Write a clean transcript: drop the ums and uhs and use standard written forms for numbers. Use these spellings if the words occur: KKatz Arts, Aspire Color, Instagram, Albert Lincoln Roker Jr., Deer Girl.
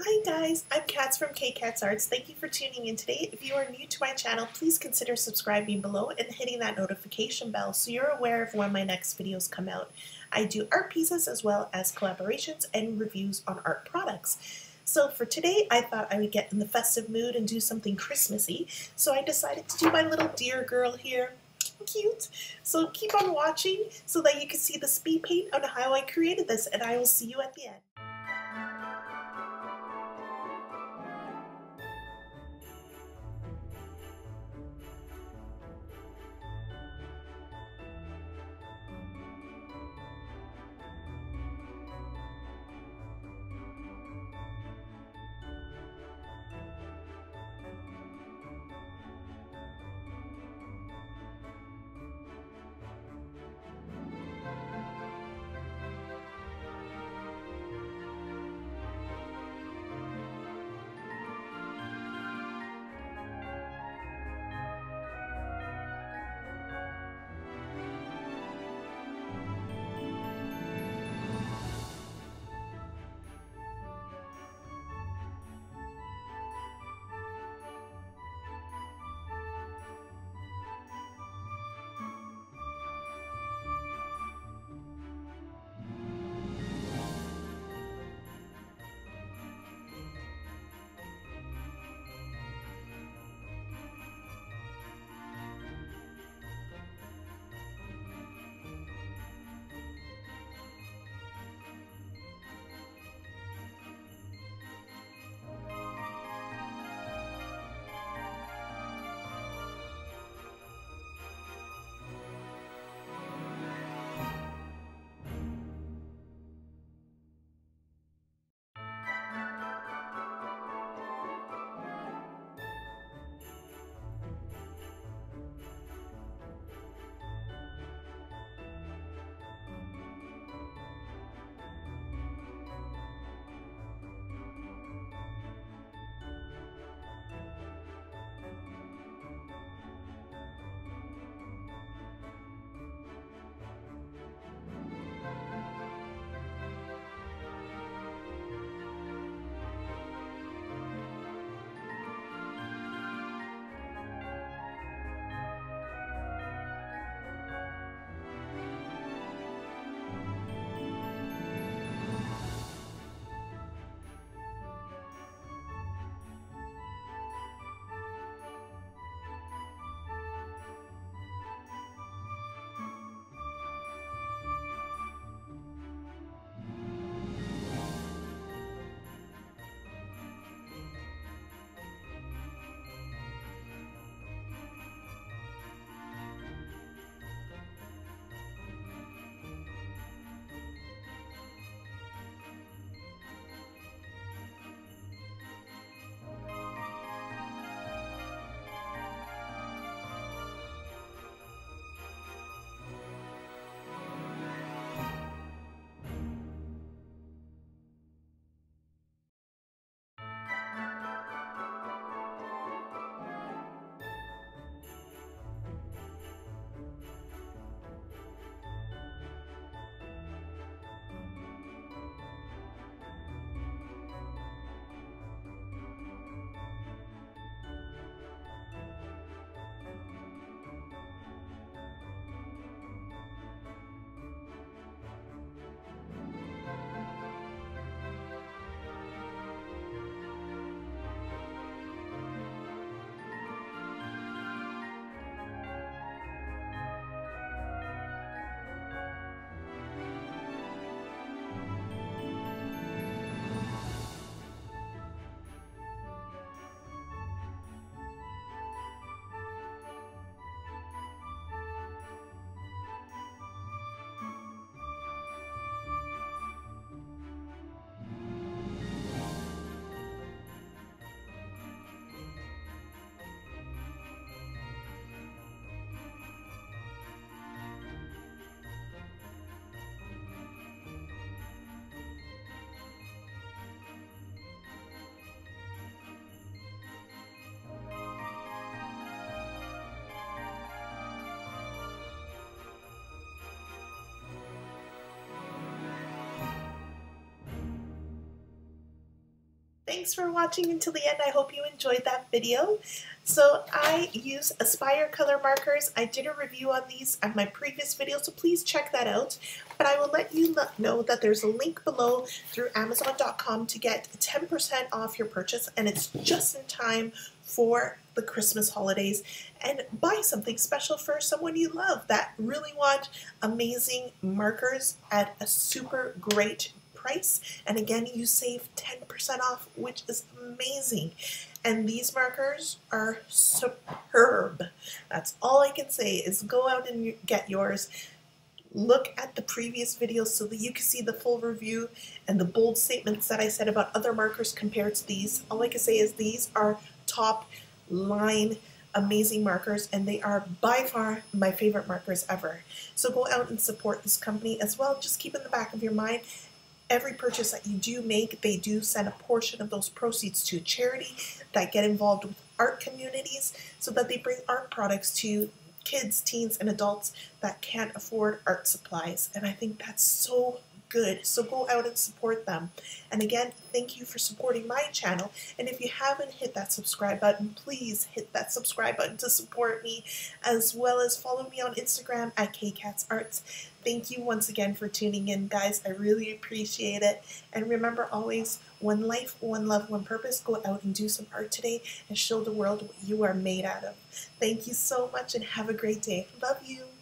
Hi guys, I'm Katz from KKatz Arts. Thank you for tuning in today. If you are new to my channel, please consider subscribing below and hitting that notification bell so you're aware of when my next videos come out. I do art pieces as well as collaborations and reviews on art products. So for today, I thought I would get in the festive mood and do something Christmassy. So I decided to do my little deer girl here. Cute. So keep on watching so that you can see the speed paint on how I created this, and I will see you at the end. Thanks for watching until the end. I hope you enjoyed that video. So I use Aspire Color markers. I did a review on these on my previous video, so please check that out. But I will let you know that there's a link below through Amazon.com to get 10% off your purchase, and it's just in time for the Christmas holidays. And buy something special for someone you love that really wants amazing markers at a super great price. And again, you save 10% off, which is amazing. And these markers are superb. That's all I can say is go out and get yours. Look at the previous video so that you can see the full review and the bold statements that I said about other markers compared to these. All I can say is these are top line amazing markers, and they are by far my favorite markers ever. So go out and support this company as well. Just keep in the back of your mind, every purchase that you do make, they do send a portion of those proceeds to a charity that get involved with art communities so that they bring art products to kids, teens, and adults that can't afford art supplies. And I think that's so good. So go out and support them. And again, thank you for supporting my channel. And if you haven't hit that subscribe button, please hit that subscribe button to support me, as well as follow me on Instagram at KKatz Arts. Thank you once again for tuning in, guys. I really appreciate it. And remember always, one life, one love, one purpose. Go out and do some art today and show the world what you are made out of. Thank you so much and have a great day. Love you.